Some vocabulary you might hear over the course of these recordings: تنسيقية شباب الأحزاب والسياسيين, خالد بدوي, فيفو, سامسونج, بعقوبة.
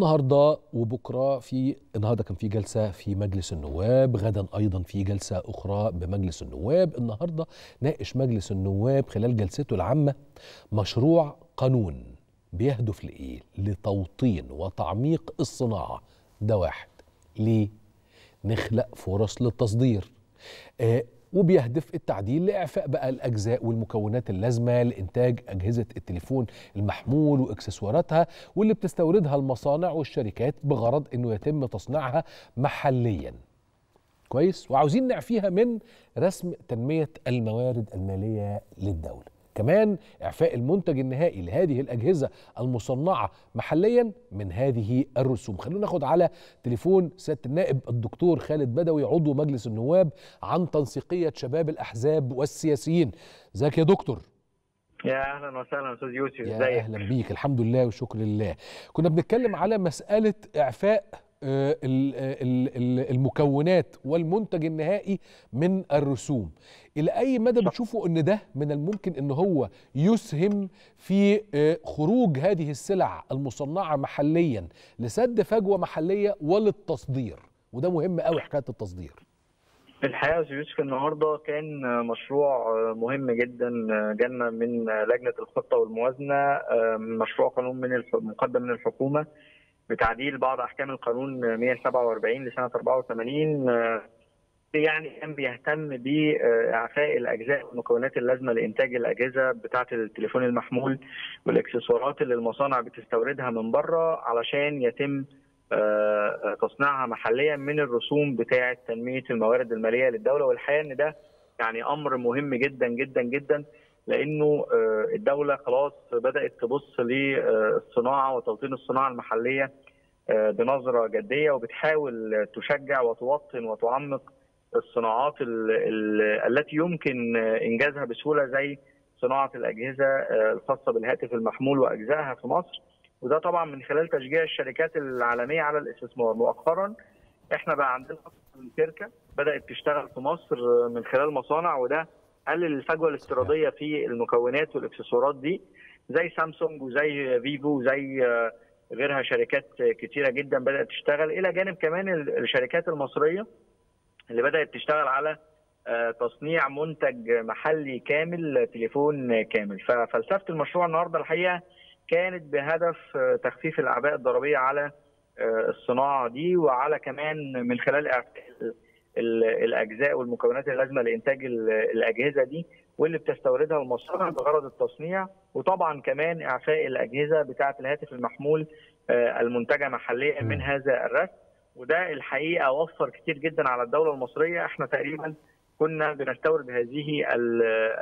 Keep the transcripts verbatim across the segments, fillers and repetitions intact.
النهارده وبكره، في النهارده كان في جلسه في مجلس النواب، غدا ايضا في جلسه اخرى بمجلس النواب. النهارده ناقش مجلس النواب خلال جلسته العامه مشروع قانون بيهدف لايه؟ لتوطين وتعميق الصناعه، ده واحد. ليه؟ نخلق فرص للتصدير. آه وبيهدف التعديل لإعفاء بقى الأجزاء والمكونات اللازمة لإنتاج أجهزة التليفون المحمول وإكسسواراتها، واللي بتستوردها المصانع والشركات بغرض إنه يتم تصنيعها محليا. كويس؟ وعاوزين نعفيها من رسم تنمية الموارد المالية للدولة. كمان إعفاء المنتج النهائي لهذه الأجهزة المصنعة محليا من هذه الرسوم. خلونا ناخد على تليفون سيادة النائب الدكتور خالد بدوي عضو مجلس النواب عن تنسيقية شباب الأحزاب والسياسيين. ازيك يا دكتور؟ يا أهلا وسهلا أستاذ يوسف. ازيك؟ يا أهلا بيك، الحمد لله وشكر لله. كنا بنتكلم على مسألة إعفاء المكونات والمنتج النهائي من الرسوم. إلى أي مدى بتشوفوا أن ده من الممكن أن هو يسهم في خروج هذه السلع المصنعة محليا لسد فجوة محلية وللتصدير؟ وده مهم قوي حكاية التصدير. الحقيقة يا أستاذ يوسف النهارده كان مشروع مهم جدا جالنا من لجنة الخطة والموازنة، مشروع قانون من مقدم من الحكومة بتعديل بعض احكام القانون مئة وسبعة وأربعين لسنه أربعة وثمانين، يعني كان بيهتم باعفاء الاجزاء والمكونات اللازمه لانتاج الاجهزه بتاعه التليفون المحمول والاكسسوارات اللي المصانع بتستوردها من بره علشان يتم تصنيعها محليا من الرسوم بتاعه تنميه الموارد الماليه للدوله. والحقيقه ان ده يعني امر مهم جدا جدا جدا، لانه الدوله خلاص بدات تبص للصناعه وتوطين الصناعه المحليه بنظره جديه، وبتحاول تشجع وتوطن وتعمق الصناعات التي يمكن انجازها بسهوله زي صناعه الاجهزه الخاصه بالهاتف المحمول واجزائها في مصر، وده طبعا من خلال تشجيع الشركات العالميه على الاستثمار. مؤخرا احنا بقى عندنا شركه بدات تشتغل في مصر من خلال مصانع، وده قلل الفجوه الافتراضيه في المكونات والاكسسوارات دي، زي سامسونج وزي فيفو وزي غيرها، شركات كتيره جدا بدات تشتغل، الى جانب كمان الشركات المصريه اللي بدات تشتغل على تصنيع منتج محلي كامل، تليفون كامل. ففلسفه المشروع النهارده الحقيقه كانت بهدف تخفيف الاعباء الضريبيه على الصناعه دي، وعلى كمان من خلال الاجزاء والمكونات اللازمه لانتاج الاجهزه دي واللي بتستوردها المصانع بغرض التصنيع، وطبعا كمان اعفاء الاجهزه بتاعه الهاتف المحمول المنتجه محليا من هذا الرسم. وده الحقيقه وفر كتير جدا على الدوله المصريه. احنا تقريبا كنا بنستورد هذه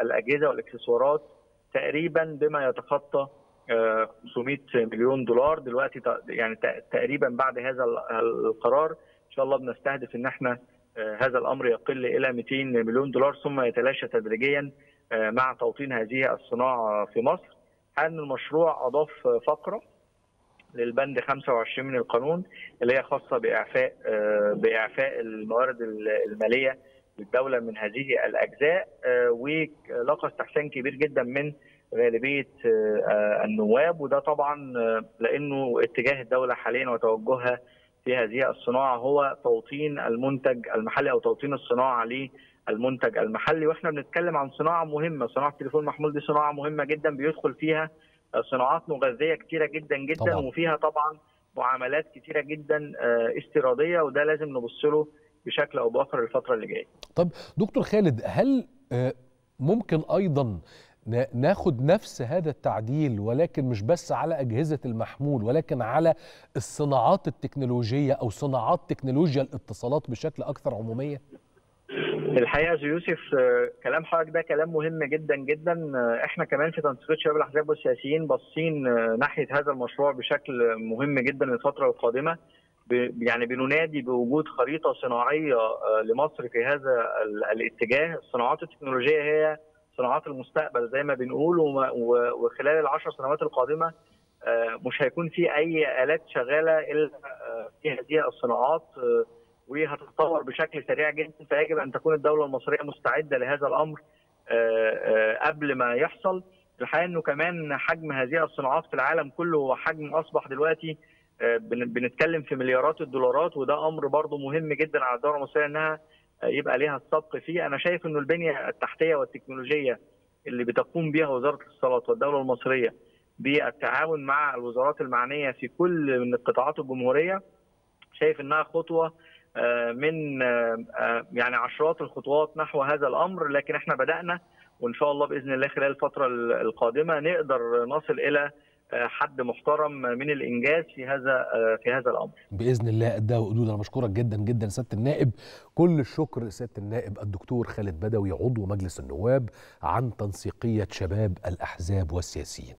الاجهزه والاكسسوارات تقريبا بما يتخطى خمسمئة مليون دولار، دلوقتي يعني تقريبا بعد هذا القرار ان شاء الله بنستهدف ان احنا هذا الامر يقل الى مئتين مليون دولار، ثم يتلاشى تدريجيا مع توطين هذه الصناعه في مصر. ان المشروع اضاف فقره للبند خمسة وعشرين من القانون اللي هي خاصه باعفاء باعفاء الموارد الماليه للدوله من هذه الاجزاء، ولقى استحسان كبير جدا من غالبيه النواب، وده طبعا لانه اتجاه الدوله حاليا وتوجهها في هذه الصناعه هو توطين المنتج المحلي او توطين الصناعه للمنتج المحلي. واحنا بنتكلم عن صناعه مهمه، صناعه التليفون المحمول دي صناعه مهمه جدا، بيدخل فيها صناعات مغذيه كتيره جدا جدا طبعا. وفيها طبعا معاملات كتيره جدا استيراديه، وده لازم نبص له بشكل او باخر الفتره اللي جايه. طب دكتور خالد، هل ممكن ايضا ناخد نفس هذا التعديل ولكن مش بس على أجهزة المحمول، ولكن على الصناعات التكنولوجية أو صناعات تكنولوجيا الاتصالات بشكل أكثر عمومية؟ الحقيقة يا يوسف كلام حضرتك ده كلام مهم جدا جدا. احنا كمان في تنسيقية شباب الأحزاب والسياسيين باصين ناحية هذا المشروع بشكل مهم جدا للفترة القادمة، يعني بننادي بوجود خريطة صناعية لمصر في هذا الاتجاه. الصناعات التكنولوجية هي صناعات المستقبل زي ما بنقول، وخلال العشر سنوات القادمه مش هيكون في اي الات شغاله الا في هذه الصناعات، وهتتطور بشكل سريع جدا. فيجب ان تكون الدوله المصريه مستعده لهذا الامر قبل ما يحصل. الحقيقه انه كمان حجم هذه الصناعات في العالم كله حجم اصبح دلوقتي بنتكلم في مليارات الدولارات، وده امر برضه مهم جدا على الدوله المصريه انها يبقى ليها السبق فيه. انا شايف انه البنيه التحتيه والتكنولوجيه اللي بتقوم بها وزاره الاتصالات والدوله المصريه بالتعاون مع الوزارات المعنيه في كل من قطاعات الجمهوريه، شايف انها خطوه من يعني عشرات الخطوات نحو هذا الامر، لكن احنا بدانا وان شاء الله باذن الله خلال الفتره القادمه نقدر نصل الى حد محترم من الانجاز في هذا في هذا الامر باذن الله. ده وقدود. انا بشكرك جدا جدا سياده النائب، كل الشكر سياده النائب الدكتور خالد بدوي عضو مجلس النواب عن تنسيقيه شباب الاحزاب والسياسيين.